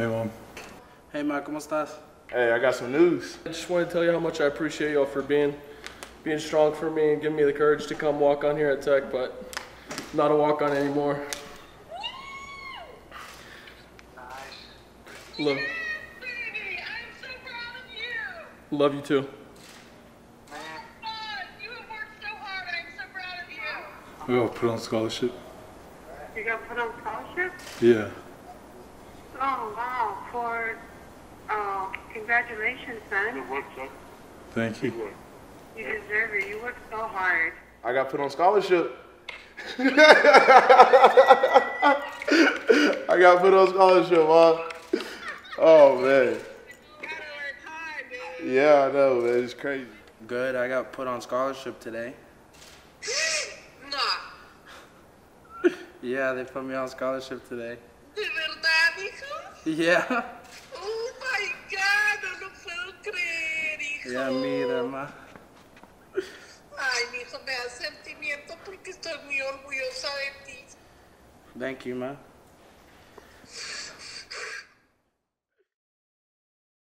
Hey, Mom. Hey, Mike, ¿cómo estás? Hey, I got some news. I just want to tell you how much I appreciate y'all for being strong for me and giving me the courage to come walk on here at Tech, but I'm not a walk on anymore. Nice. Love. Yeah, baby, I'm so proud of you. Love you too. Oh, you have worked so hard. I'm so proud of you. We got put on scholarship. You got put on scholarship? Yeah. Oh wow! For congratulations, son. Good work, son. Thank you. You deserve it. You work so hard. I got put on scholarship. I got put on scholarship, Mom. Oh man. You gotta work hard, dude. Yeah, I know, man. It's crazy. Good. I got put on scholarship today. Nah. Yeah, they put me on scholarship today. Yeah. Oh my God, I don't feel great, hijo. Yeah, mira, ma. Ay, mi hijo, me da sentimiento porque estoy muy orgullosa de ti. Thank you, ma.